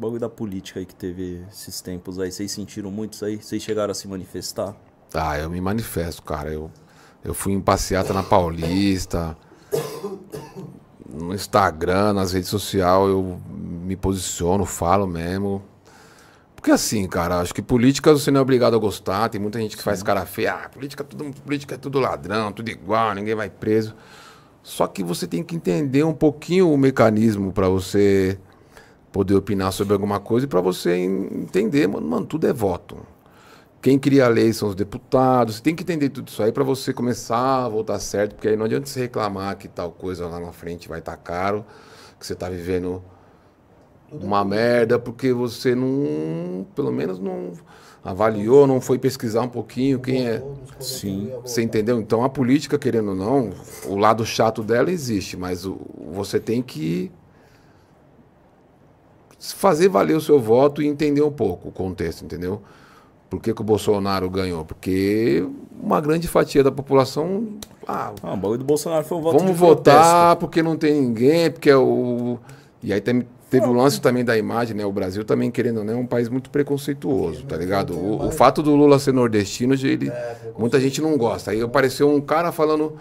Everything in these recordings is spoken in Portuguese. bagulho da política aí que teve esses tempos aí, vocês sentiram muito isso aí? Vocês chegaram a se manifestar? Ah, eu me manifesto, cara. Eu fui em passeata na Paulista, no Instagram, nas redes sociais, eu me posiciono, falo mesmo. Porque assim, cara, acho que política você não é obrigado a gostar. Tem muita gente que faz cara feia. Ah, política é tudo ladrão, tudo igual, ninguém vai preso. Só que você tem que entender um pouquinho o mecanismo para você poder opinar sobre alguma coisa e para você entender, mano, tudo é voto. Quem cria a lei são os deputados. Você tem que entender tudo isso aí para você começar a votar certo, porque aí não adianta você reclamar que tal coisa lá na frente vai estar caro, que você está vivendo uma merda, porque você não, pelo menos não avaliou, não foi pesquisar um pouquinho quem é. Sim. Você entendeu? Então a política, querendo ou não, o lado chato dela existe, mas você tem que fazer valer o seu voto e entender um pouco o contexto, entendeu? Por que que o Bolsonaro ganhou? Porque uma grande fatia da população... Ah, o bagulho do Bolsonaro foi um voto de protesto. Vamos votar porque não tem ninguém, porque é o... E aí teve o lance também da imagem, né? O Brasil também, querendo ou não, é um país muito preconceituoso, tá ligado? O fato do Lula ser nordestino, ele, muita gente não gosta. Aí apareceu um cara falando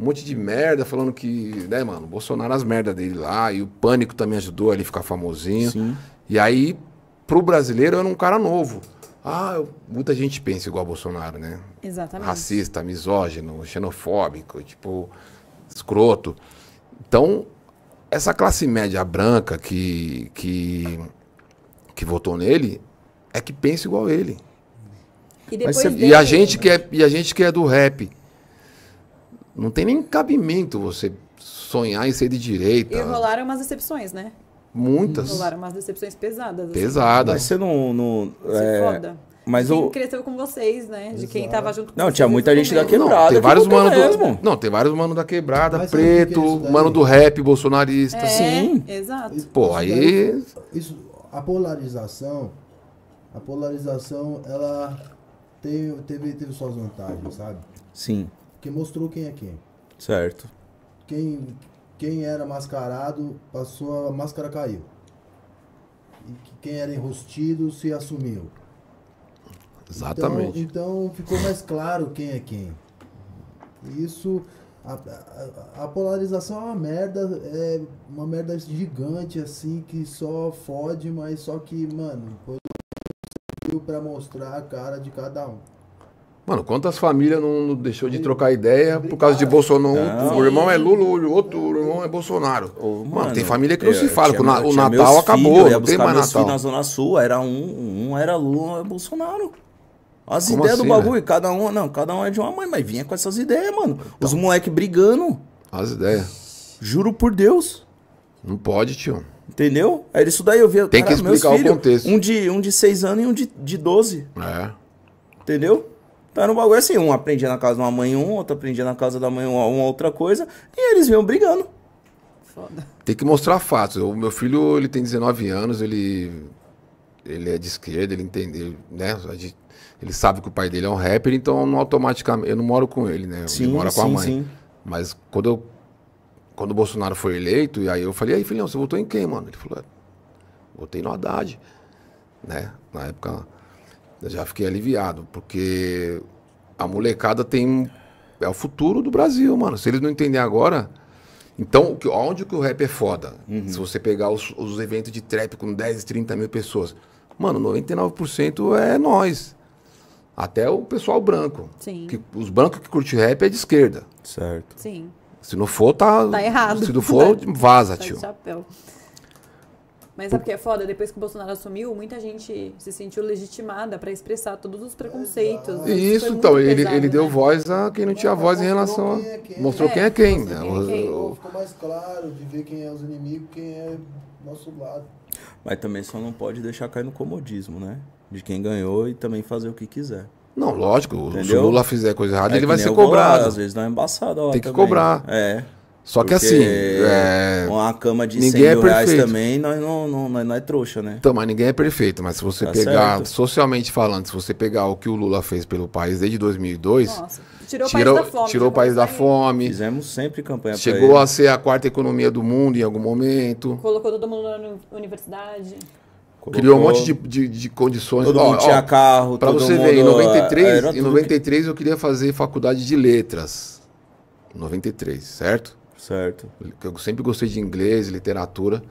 um monte de merda, falando que, né, mano, o Bolsonaro, as merdas dele lá, e o pânico também ajudou ele a ficar famosinho. Sim. E aí, pro brasileiro, era um cara novo. Ah, muita gente pensa igual a Bolsonaro, né? Exatamente. Racista, misógino, xenofóbico, tipo, escroto. Então, essa classe média branca que votou nele é que pensa igual a ele. E, depois a gente que é do rap, não tem nem cabimento você sonhar em ser de direita. E rolaram umas decepções, né? Muitas. Rolaram umas decepções pesadas. Assim. Pesadas. Mas você foda. Mas quem cresceu com vocês, né? De quem tava junto com vocês. Não, tinha muita gente da quebrada. Tem vários manos do... Não, tem vários manos da quebrada, mas preto, mano do rap, bolsonarista. É, sim. Exato. Isso, pô, aí... Isso, a polarização, ela teve suas vantagens, sabe? Sim. Porque mostrou quem é quem. Certo. Quem era mascarado, passou a máscara, caiu. E quem era enrustido se assumiu. Exatamente. Então ficou mais claro quem é quem. Isso, a polarização é uma merda gigante, assim, que só fode, mas só que, mano, conseguiu pra mostrar a cara de cada um. Mano, quantas famílias não deixou de trocar ideia por causa de Bolsonaro? Não. O irmão é Lula, o outro irmão é Bolsonaro. Mano, tem família que não se fala. O Natal acabou, não tem mais Natal. Na Zona Sul, era um era Lula, é Bolsonaro. As ideias do bagulho, cada um é de uma mãe, mas vinha com essas ideias, mano. Os moleques brigando. As ideias. Juro por Deus. Não pode, tio. Entendeu? Era isso daí, eu via. Tem que explicar o contexto. Um de 6 anos e um de 12. É. Entendeu? Então era um bagulho assim, um aprendia na casa de uma mãe, outro aprendia na casa da mãe, uma outra coisa, e eles vinham brigando. Foda. Tem que mostrar fatos. O meu filho, ele tem 19 anos, ele é de esquerda, ele entende, né? Ele sabe que o pai dele é um rapper, então não automaticamente, eu não moro com ele, né? Sim, ele mora com a mãe. Sim. Mas quando o Bolsonaro foi eleito, e aí eu falei: "E aí, filhão, você votou em quem, mano?" Ele falou: "Votei no Haddad", né? Na época eu já fiquei aliviado, porque a molecada é o futuro do Brasil, mano. Se eles não entenderem agora... Então, onde que o rap é foda? Uhum. Se você pegar os eventos de trap com 10, 30 mil pessoas, mano, 99% é nós. Até o pessoal branco. Sim. Os brancos que curtem rap é de esquerda. Certo. Sim. Se não for, tá errado. Se não for, vaza, tio. Chapéu. Mas sabe o que é foda? Depois que o Bolsonaro assumiu, muita gente se sentiu legitimada para expressar todos os preconceitos. Né? Isso, então, ele deu voz a quem não tinha voz em relação a... Mostrou quem é quem. Ficou mais claro de ver quem é os inimigos, quem é nosso lado. Mas também só não pode deixar cair no comodismo, né? De quem ganhou e também fazer o que quiser. Não, lógico. Entendeu? Se o Lula fizer coisa errada, ele vai ser cobrado. Às vezes dá uma embaçada. Tem que cobrar. É. Só que assim, uma cama de 100 mil reais também, nós não é trouxa, né? Então, mas ninguém é perfeito. Mas se você pegar, socialmente falando, se você pegar o que o Lula fez pelo país desde 2002... Nossa, tirou o país da fome. Fizemos sempre campanha pra ele. Chegou a ser a 4ª economia do mundo em algum momento. Colocou todo mundo na universidade. Colocou, criou um monte de condições. Todo mundo tinha carro, para você ver, em 93 eu queria fazer faculdade de letras. Em 93, certo? Certo. Eu sempre gostei de inglês, literatura.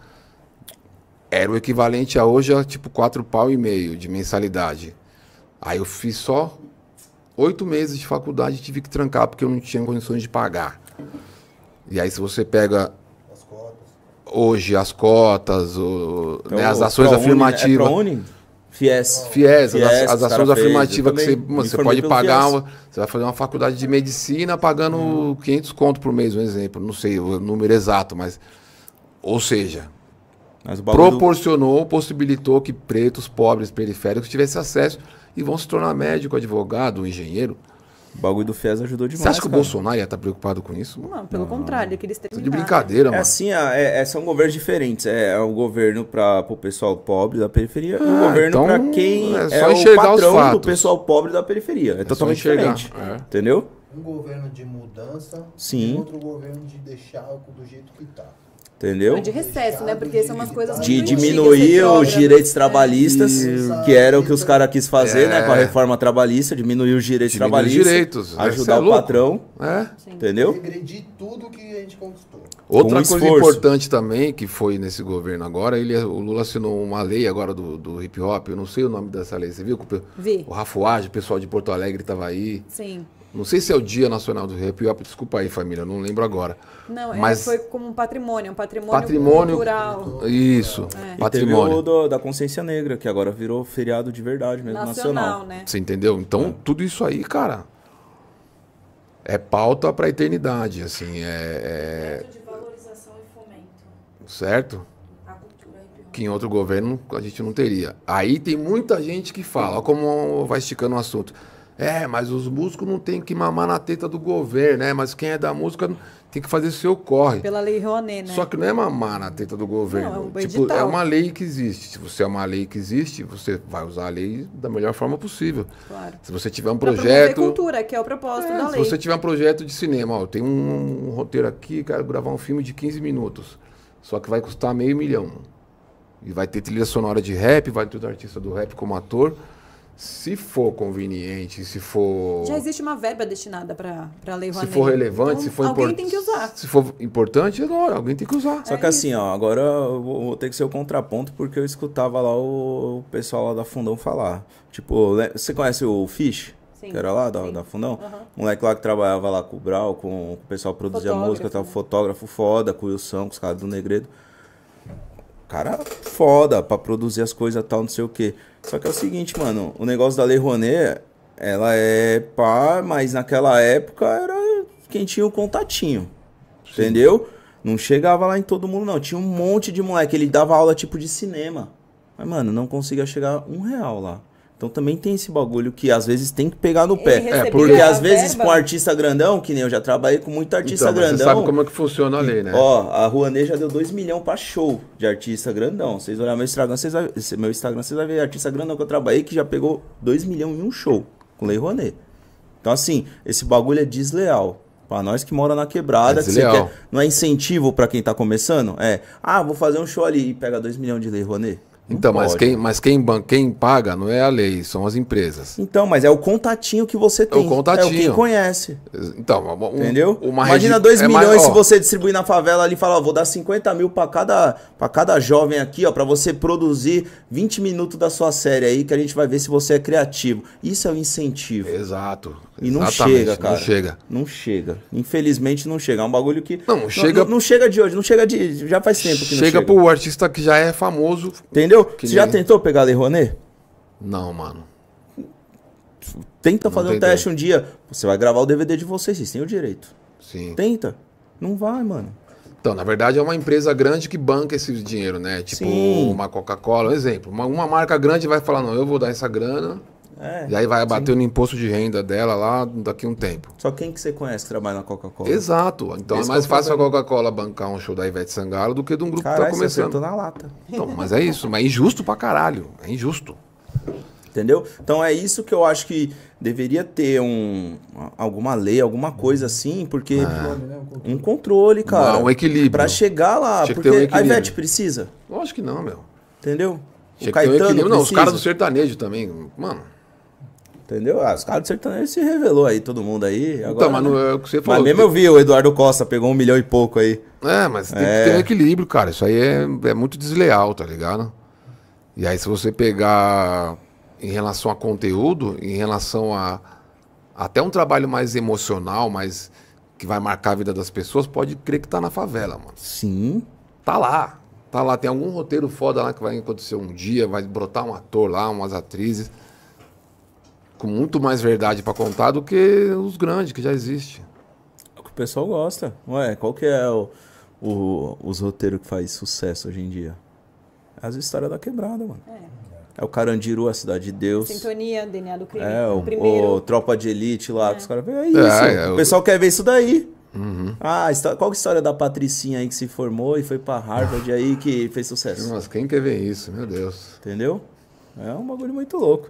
Era o equivalente a hoje a tipo 4 pau e meio de mensalidade. Aí eu fiz só 8 meses de faculdade e tive que trancar porque eu não tinha condições de pagar. E aí se você pega as cotas. Hoje as cotas, então, né, as ações afirmativas... Fies, as ações afirmativas que você pode pagar, você vai fazer uma faculdade de medicina pagando 500 conto por mês, um exemplo, não sei o número exato, mas, ou seja, proporcionou, possibilitou que pretos, pobres, periféricos tivessem acesso e vão se tornar médico, advogado, engenheiro. O bagulho do Fies ajudou demais. Você acha que o Bolsonaro ia estar preocupado com isso? Não, pelo contrário, é que eles têm de brincadeira, mano. É assim, são governos diferentes. É o governo para o pessoal pobre da periferia e o governo para quem é o patrão do pessoal pobre da periferia. É totalmente diferente, entendeu? Um governo de mudança e outro governo de deixar do jeito que está. Entendeu? De recesso, né? Porque são umas coisas muito antigas, diminuir os direitos trabalhistas, que era o que os caras quis fazer, né? Com a reforma trabalhista, diminuir os direitos trabalhistas, ajudar o patrão, entendeu? Regredir tudo que a gente conquistou. Outra coisa importante também, que foi nesse governo agora, o Lula assinou uma lei agora do hip hop, eu não sei o nome dessa lei, você viu? Vi. O Rafuage, o pessoal de Porto Alegre estava aí. Sim. Não sei se é o Dia Nacional do Hip Hop, desculpa aí, família, não lembro agora. Não, mas foi como um patrimônio cultural. Isso, patrimônio. E teve o da Consciência Negra, que agora virou feriado de verdade mesmo, nacional. Né? Você entendeu? Então, tudo isso aí, cara, é pauta para a eternidade, assim, de valorização e fomento. Certo? A cultura hip hop. Que em outro governo a gente não teria. Aí tem muita gente que fala, ó, como vai esticando o assunto. É, mas os músicos não tem que mamar na teta do governo, né? Mas quem é da música tem que fazer seu corre. Pela lei Rouanet, né? Só que não é mamar na teta do governo. Não, tipo, é uma lei que existe. Se você é uma lei que existe, você vai usar a lei da melhor forma possível. Claro. Se você tiver um projeto... Pra cultura, que é o propósito da lei. Se você tiver um projeto de cinema, ó, eu tenho um roteiro aqui, quero gravar um filme de 15 minutos. Só que vai custar R$500 mil. E vai ter trilha sonora de rap, vai ter o artista do rap como ator... Se for conveniente, se for... Já existe uma verba destinada para a Lei Rouanet. Se for relevante, então, se for importante... Alguém tem que usar. Se for importante, agora, alguém tem que usar. Só que assim, ó, agora eu vou ter que ser o contraponto, porque eu escutava lá o pessoal lá da Fundão falar. Tipo, você conhece o Fish? Sim. Que era lá da Fundão? Uhum. O moleque lá que trabalhava lá com o Brau, com o pessoal que produzia música, tava fotógrafo foda, com o Wilson, com os caras do Negredo. Cara foda pra produzir as coisas tal, não sei o que. Só que é o seguinte, mano, o negócio da Lei Rouanet, ela é pá, mas naquela época era quem tinha o contatinho, sim, entendeu? Não chegava lá em todo mundo, não. Tinha um monte de moleque, ele dava aula tipo de cinema. Mas, mano, não conseguia chegar R$1 lá. Então também tem esse bagulho que às vezes tem que pegar no pé. Porque às vezes com artista grandão, que nem eu já trabalhei com muito artista grandão. Você sabe como é que funciona a lei, né? Ó, a Rouanet já deu 2 milhões pra show de artista grandão. Vocês olharem meu Instagram, vocês vão ver artista grandão que eu trabalhei que já pegou 2 milhões em um show com lei Rouanet. Então assim, esse bagulho é desleal. Pra nós que mora na quebrada, que você quer, não é incentivo pra quem tá começando? É, vou fazer um show ali e pega 2 milhões de lei Rouanet. Então, mas quem paga não é a lei, são as empresas. Então, mas é o contatinho que você tem. É o contatinho. É o quem conhece. Então, entendeu? Imagina 2 milhões se você distribuir na favela ali e falar, vou dar 50 mil para cada jovem aqui, ó, para você produzir 20 minutos da sua série aí, que a gente vai ver se você é criativo. Isso é o incentivo. Exato. E não chega, cara. Não chega. Não chega. Infelizmente não chega. É um bagulho que... Não chega de hoje, não chega de... Já faz tempo que não chega. Chega pro artista que já é famoso. Entendeu? Que você já tentou pegar a Lei Rouanet? Não, mano. Tenta fazer um teste um dia. Você vai gravar o DVD de vocês têm o direito. Sim. Tenta. Não vai, mano. Então, na verdade, é uma empresa grande que banca esse dinheiro, né? Tipo uma Coca-Cola, um exemplo. Uma marca grande vai falar, não, eu vou dar essa grana... e aí vai abater no imposto de renda dela lá daqui a um tempo. Só quem que você conhece que trabalha na Coca-Cola? Exato. Então é mais fácil a Coca-Cola bancar um show da Ivete Sangalo do que de um grupo que tá começando. Você acertou na lata. Então, mas é isso. Mas é injusto pra caralho. É injusto. Entendeu? Então é isso que eu acho que deveria ter alguma lei, alguma coisa assim, porque... Um controle, cara. Um equilíbrio. Pra chegar lá. Porque a Ivete precisa? Lógico que não, meu. Entendeu? Tinha o Caetano, que ter um não, os caras do sertanejo também, mano. Entendeu? Ah, os caras do sertanejo se revelou aí, todo mundo aí. Agora, então, mas não é o que você falou. Mas mesmo eu vi o Eduardo Costa, pegou 1 milhão e pouco aí. É, mas tem que ter um equilíbrio, cara. Isso aí é muito desleal, tá ligado? E aí se você pegar em relação a conteúdo, em relação a até um trabalho mais emocional, mais que vai marcar a vida das pessoas, pode crer que tá na favela, mano. Sim. Tá lá. Tá lá, tem algum roteiro foda lá que vai acontecer um dia, vai brotar um ator lá, umas atrizes, com muito mais verdade pra contar do que os grandes, que já existem. É o que o pessoal gosta. Ué, qual que é os roteiros que faz sucesso hoje em dia? As histórias da quebrada, mano. É o Carandiru, a Cidade de Deus. Sintonia, DNA do crime. É, o Tropa de Elite lá, que os caras... É isso, o pessoal quer ver isso daí. Uhum. Ah, qual que é a história da Patricinha aí que se formou e foi pra Harvard aí que fez sucesso? Nossa, quem quer ver isso? Meu Deus. Entendeu? É um bagulho muito louco.